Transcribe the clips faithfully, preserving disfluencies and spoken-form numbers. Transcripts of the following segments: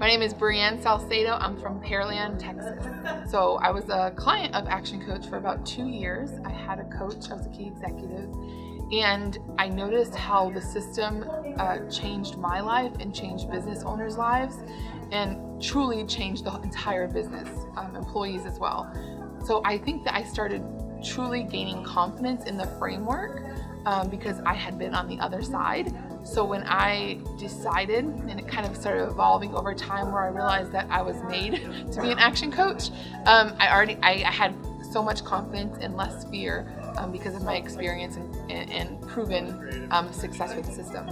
My name is Breanne Salcedo. I'm from Pearland, Texas. So I was a client of Action Coach for about two years. I had a coach, I was a key executive, and I noticed how the system uh, changed my life and changed business owners' lives, and truly changed the entire business, um, employees as well. So I think that I started truly gaining confidence in the framework um, because I had been on the other side. So when I decided, and it kind of started evolving over time where I realized that I was made to be an action coach, um, I already I, I had so much confidence and less fear um, because of my experience and, and, and proven um, success with the system.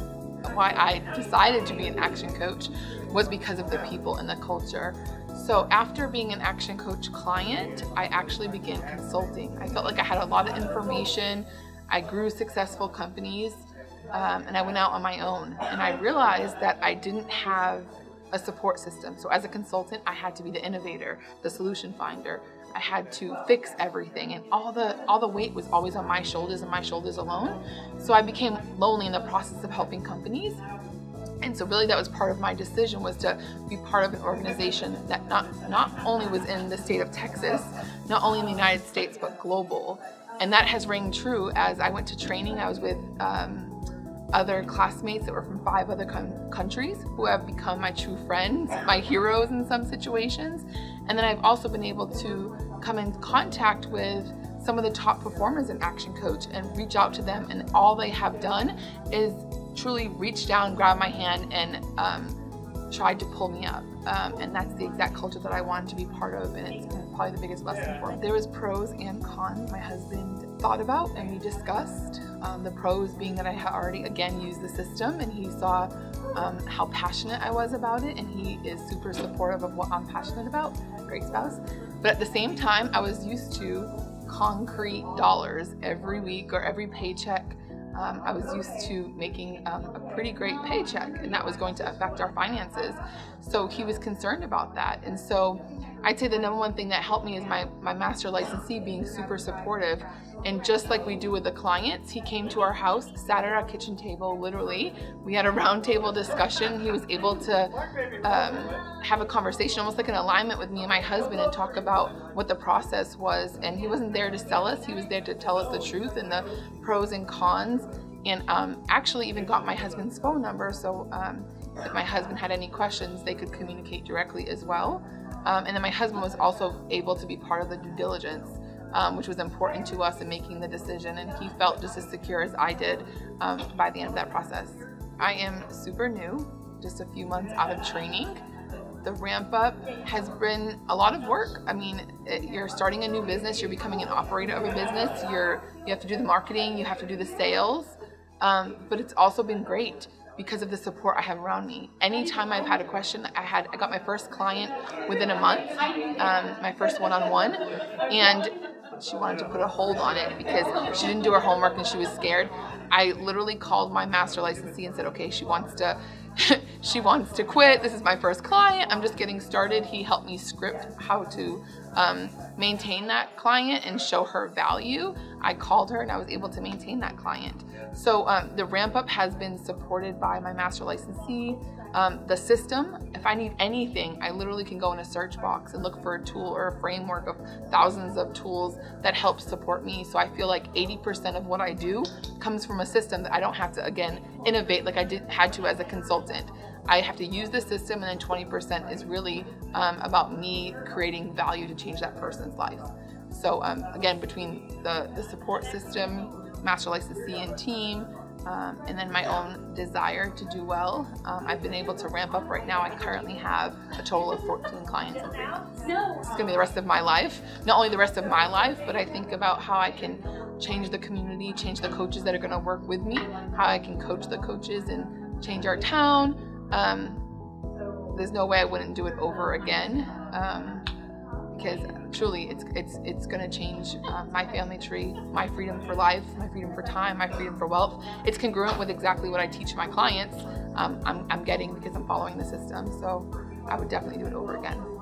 Why I decided to be an action coach was because of the people and the culture. So after being an action coach client, I actually began consulting. I felt like I had a lot of information. I grew successful companies. Um, and I went out on my own, and I realized that I didn't have a support system. So as a consultant, I had to be the innovator, the solution finder. I had to fix everything, and all the all the weight was always on my shoulders and my shoulders alone. So I became lonely in the process of helping companies. And so really that was part of my decision, was to be part of an organization that not, not only was in the state of Texas, not only in the United States, but global. And that has rang true as I went to training. I was with um, other classmates that were from five other countries who have become my true friends, my heroes in some situations. And then I've also been able to come in contact with some of the top performers in Action Coach and reach out to them, and all they have done is truly reach down, grab my hand, and um, tried to pull me up. Um, and that's the exact culture that I wanted to be part of, and it's probably the biggest lesson for me. There was pros and cons my husband thought about and we discussed. Um, the pros being that I had already, again, used the system, and he saw um, how passionate I was about it, and he is super supportive of what I'm passionate about. Great spouse. But at the same time, I was used to concrete dollars every week or every paycheck. Um, I was used to making um, a pretty great paycheck, and that was going to affect our finances. So he was concerned about that. And so I'd say the number one thing that helped me is my, my master licensee being super supportive. And just like we do with the clients, he came to our house, sat at our kitchen table, literally. We had a round table discussion. He was able to um, have a conversation, almost like an alignment with me and my husband, and talk about what the process was. And he wasn't there to sell us. He was there to tell us the truth and the pros and cons. And um, actually even got my husband's phone number, so um, if my husband had any questions, they could communicate directly as well. Um, and then my husband was also able to be part of the due diligence, um, which was important to us in making the decision, and he felt just as secure as I did um, by the end of that process. I am super new, just a few months out of training. The ramp up has been a lot of work. I mean, it, you're starting a new business, you're becoming an operator of a business, you're, you have to do the marketing, you have to do the sales. Um, but it's also been great because of the support I have around me. Anytime I've had a question, I had I got my first client within a month, um, my first one-on-one, and she wanted to put a hold on it because she didn't do her homework and she was scared. I literally called my master licensee and said, okay, she wants to, she wants to quit. This is my first client. I'm just getting started. He helped me script how to um, maintain that client and show her value. I called her and I was able to maintain that client. So um, the ramp up has been supported by my master licensee, um, the system. If I need anything, I literally can go in a search box and look for a tool or a framework of thousands of tools that help support me. So I feel like eighty percent of what I do comes from a system that I don't have to, again, innovate like I did, had to as a consultant. I have to use the system, and then twenty percent is really um, about me creating value to change that person's life. So um, again, between the, the support system, master licensee and team, um, and then my own desire to do well, um, I've been able to ramp up. Right now I currently have a total of fourteen clients in three months. It's going to be the rest of my life. Not only the rest of my life, but I think about how I can change the community, change the coaches that are going to work with me, how I can coach the coaches and change our town. Um, there's no way I wouldn't do it over again. Um, because truly it's it's it's going to change uh, my family tree, my freedom for life, my freedom for time, my freedom for wealth. It's congruent with exactly what I teach my clients. Um, I'm, I'm getting because I'm following the system, so I would definitely do it over again.